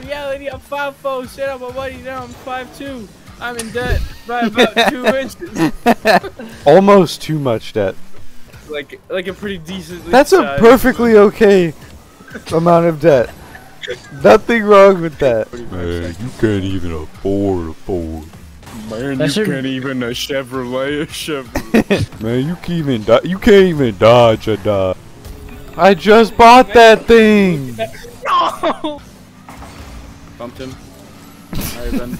reality, I'm 5'4". Shut up, my buddy. Now I'm 5'2". I'm in debt by about 2 inches. Almost too much debt. Like a pretty decent. That's a perfectly okay amount of debt. Nothing wrong with that. Man, you can't even afford a Ford. Man, that's you can't even a Chevrolet. Man, you can't even Dodge a Dodge. I just bought that thing. No. Bumped him. All right, Ben.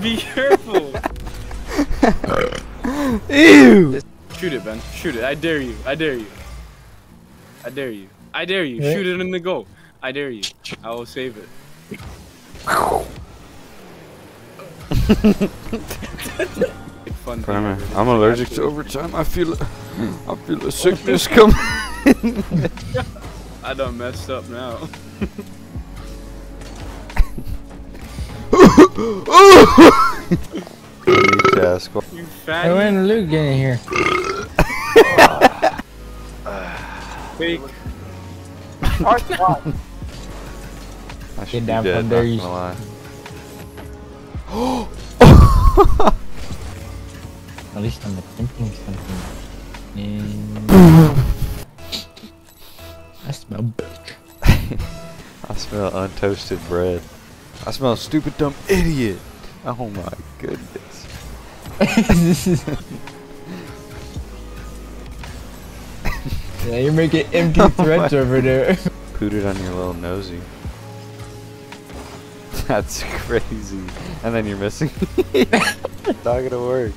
Be careful. Ew. Shoot it, Ben. Shoot it. I dare you. I dare you. I dare you. I dare you. Shoot it in the goal. I dare you. I will save it. I'm allergic to overtime. I feel a sickness coming. I done messed up now. You fatty. Hey, when Luke getting here? Fake. I should get down from there. You. At least I'm attempting something. I smell bitch. I smell untoasted bread. I smell stupid dumb idiot. Oh my goodness. Yeah, you're making empty threats over there. Pooted on your little nosy. That's crazy. And then you're missing. It's not gonna work.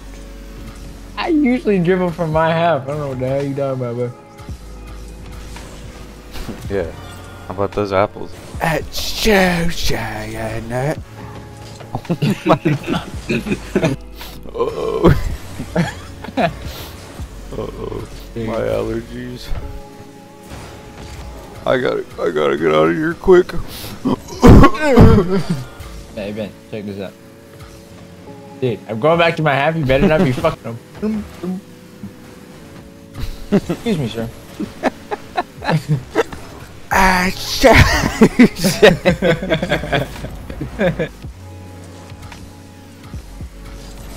I usually dribble from my half. I don't know what the hell you talking about, bro. Yeah. How about those apples? It's so shy, isn't it? Oh my god. Uh-oh. Uh-oh. My allergies. I gotta get out of here quick. Hey Ben, check this out. Dude, I'm going back to my half. You better not be fucking him. Excuse me, sir. Ah, shit.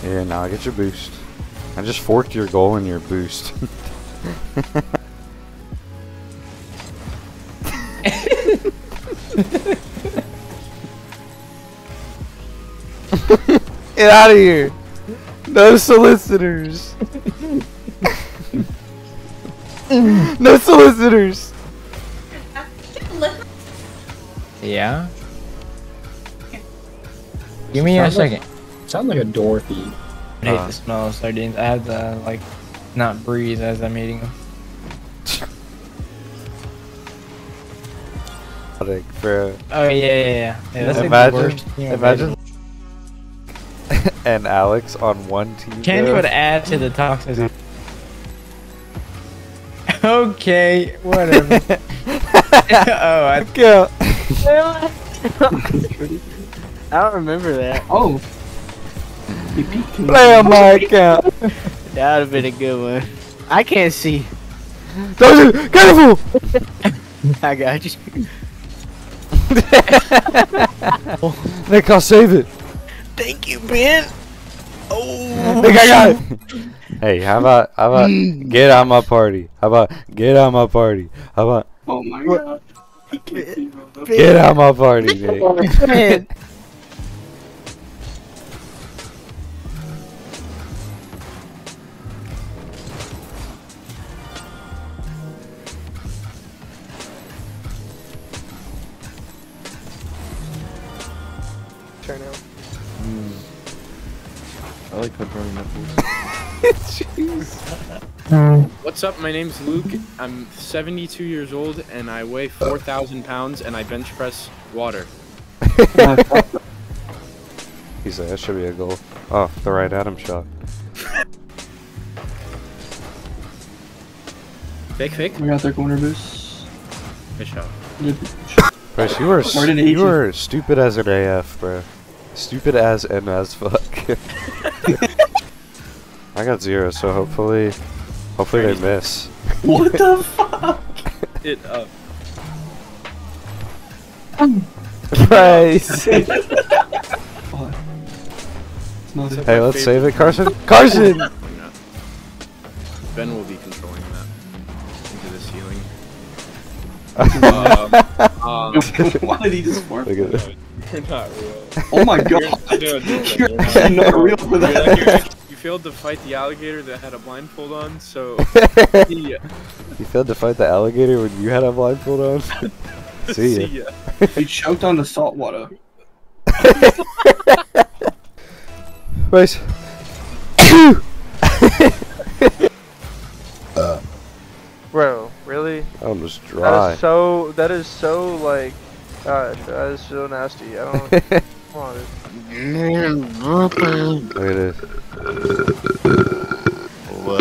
Yeah, now get your boost. I just forked your goal and your boost. Get out of here! No solicitors! No solicitors! Yeah? Give me a second. Sound like a Dorothy. I hate the smell of sardines. I have to, like, not breathe as I'm eating them. Bro. Oh yeah. That's imagine and Alex on one team. Candy would add to the toxicity. Okay, whatever. Oh, I go. I don't remember that. Oh, play on my account. That would have been a good one. I can't see. Careful! I got you. Nick, I'll save it. Thank you, Ben. Oh, Nick, I got it. Hey, how about get out my party? Oh my god. Get out my party, Nick. I like pepperoni nipples. Jeez. What's up? My name's Luke. I'm 72 years old and I weigh 4,000 pounds and I bench press water. He's like, that should be a goal. Oh, the right at him shot. Fake. We got their corner boost. Good shot. Bryce, you were stupid as an AF, bro. Stupid as fuck. I got 0, so hopefully they miss. What the fuck? It up. Bryce! Hey, let's save it, Carson. Carson! Ben will be controlling that. Into this healing. Why did he just farm? Look at this. You're not real. Oh my god! You're actually not real for that. You failed to fight the alligator that had a blindfold on, so... Yeah. You failed to fight the alligator when you had a blindfold on? See ya. See ya. You choked on the salt water. Bryce. Bro, really? I'm just dry. That is so like... that is so nasty. I don't want it. Look at this. What?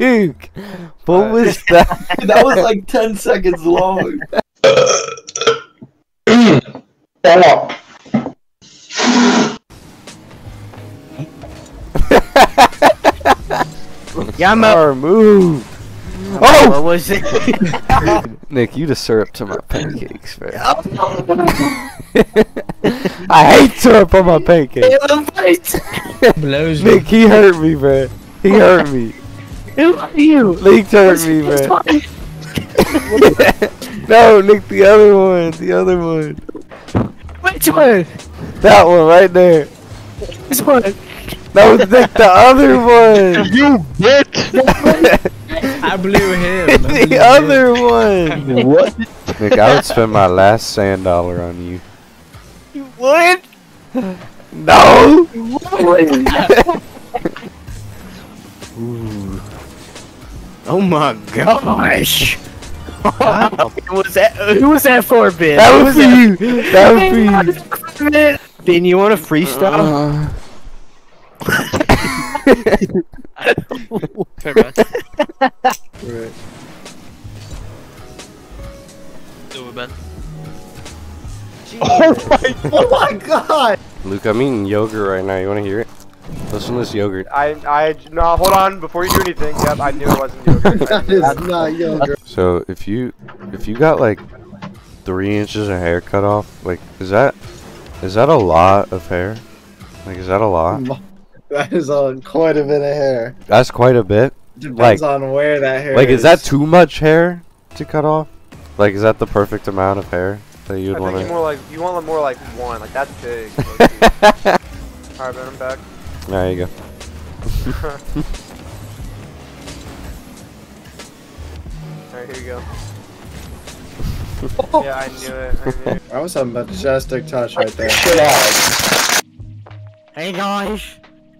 Luke! What was that? That was like 10 seconds long. Stop. Yammer, move! Oh! What was it? Nick, you just syrup to my pancakes, man. I hate syrup on my pancakes. Blows me. Nick, he hurt me, man. He hurt me. Who are you? Nick hurt me, man. No, Nick, the other one. The other one. Which one? That one right there. Which one? That was Nick, the other one! You bitch! I blew him. The other one! What? Nick, I would spend my last $1 on you. You would? No! You would. Ooh. Oh my gosh! Who was that for, Ben? That was for you! That was for you! Ben, you want a freestyle? Oh my god! Luke, I'm eating yogurt right now. You want to hear it? Listen to this yogurt. No, hold on. Before you do anything, yep, I knew it wasn't yogurt. That is not yogurt. So if you got like 3 inches of hair cut off, like is that a lot of hair? Like is that a lot? That is on quite a bit of hair. That's quite a bit? Depends on where that hair is. Like, is that too much hair to cut off? Like, is that the perfect amount of hair that you'd want to... I think you want more like one. Like, that's big. Alright, man, I'm back. There you go. Alright, here you go. Yeah, I knew it. That was a majestic touch right there. Hey, guys.